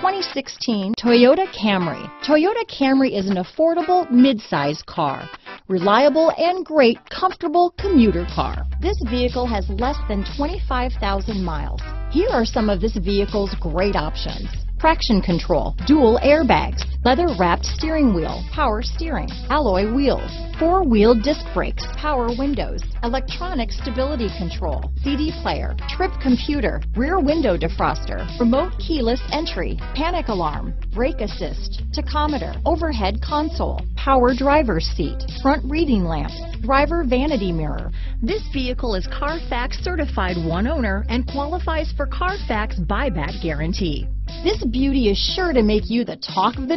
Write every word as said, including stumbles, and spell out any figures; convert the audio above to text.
twenty sixteen Toyota Camry. Toyota Camry is an affordable midsize car, reliable and great comfortable commuter car. This vehicle has less than twenty-five thousand miles. Here are some of this vehicle's great options: traction control, dual airbags, leather-wrapped steering wheel, power steering, alloy wheels, four-wheel disc brakes, power windows, electronic stability control, C D player, trip computer, rear window defroster, remote keyless entry, panic alarm, brake assist, tachometer, overhead console, power driver's seat, front reading lamps, driver vanity mirror. This vehicle is Carfax certified one owner and qualifies for Carfax buyback guarantee. This beauty is sure to make you the talk of the